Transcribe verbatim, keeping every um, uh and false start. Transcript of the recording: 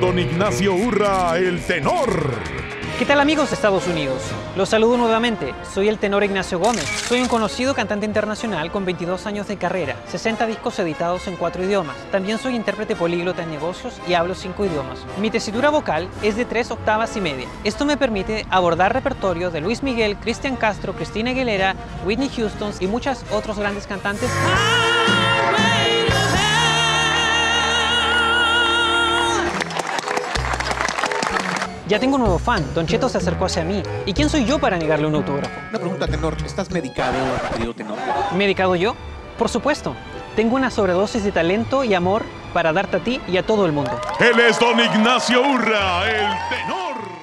Don Ignacio Urra, el tenor. ¿Qué tal, amigos de Estados Unidos? Los saludo nuevamente. Soy el tenor Ignacio Gómez. Soy un conocido cantante internacional con veintidós años de carrera, sesenta discos editados en cuatro idiomas. También soy intérprete políglota en negocios y hablo cinco idiomas. Mi tesitura vocal es de tres octavas y media. Esto me permite abordar repertorio de Luis Miguel, Cristian Castro, Cristina Aguilera, Whitney Houston y muchos otros grandes cantantes. Ya tengo un nuevo fan. Don Cheto se acercó hacia mí. ¿Y quién soy yo para negarle un autógrafo? Una pregunta, tenor. ¿Estás medicado, querido tenor? ¿Medicado yo? Por supuesto. Tengo una sobredosis de talento y amor para darte a ti y a todo el mundo. Él es Don Ignacio Urra, el tenor.